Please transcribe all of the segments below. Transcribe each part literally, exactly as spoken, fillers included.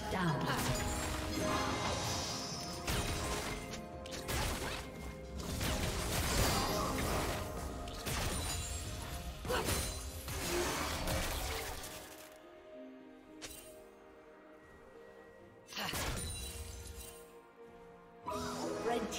Shut down. Red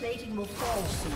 Plating will fall soon.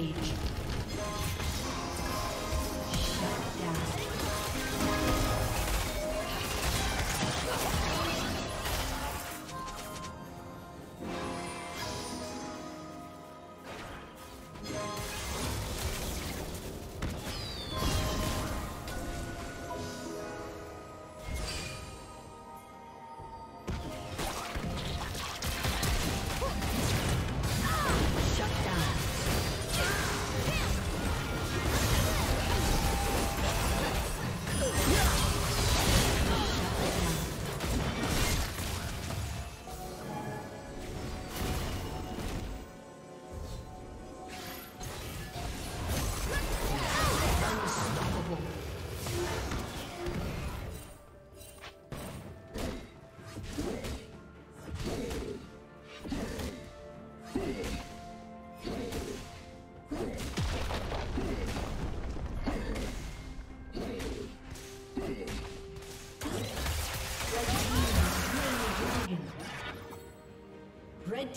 Rampage. Red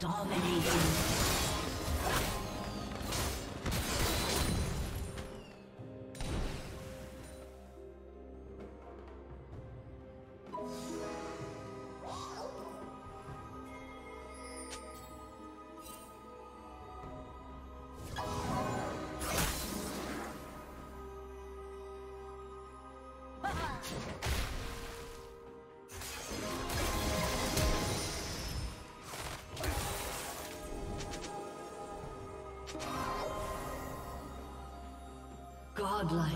Dominating. Godlike.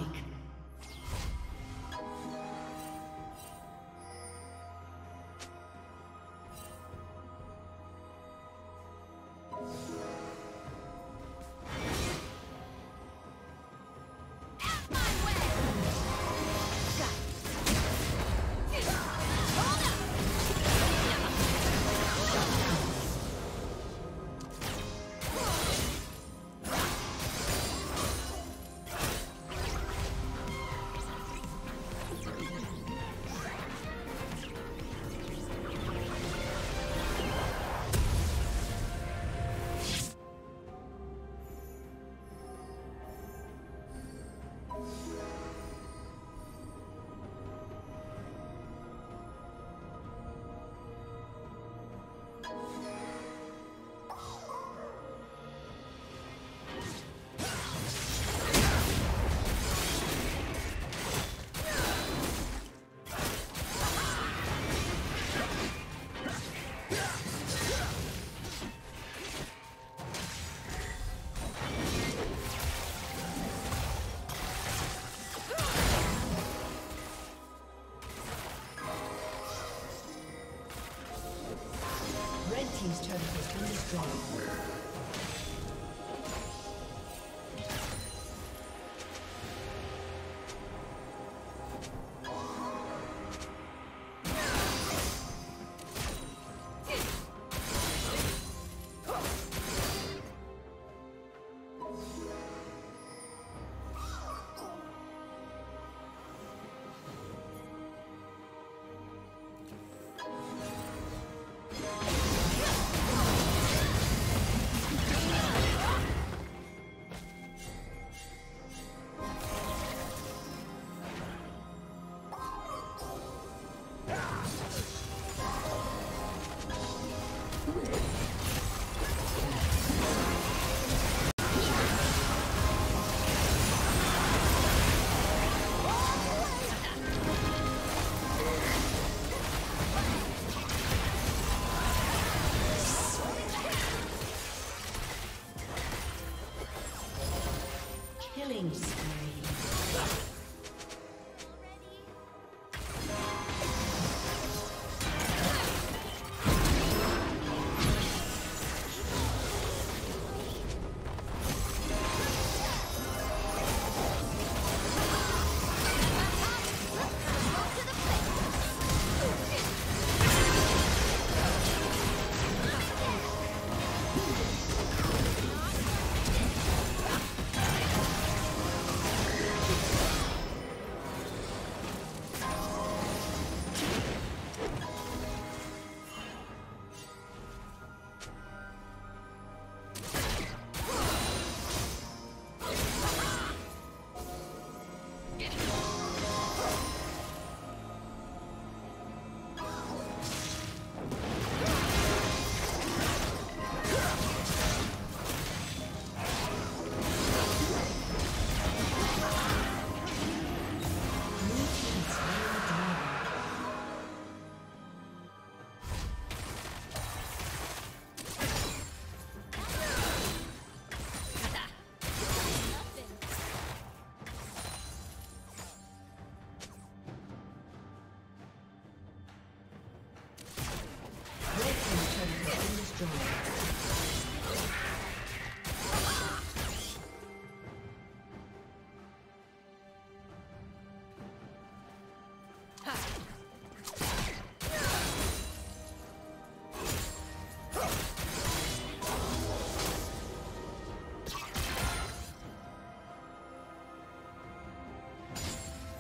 These turrets have been destroyed.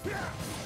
Yeah!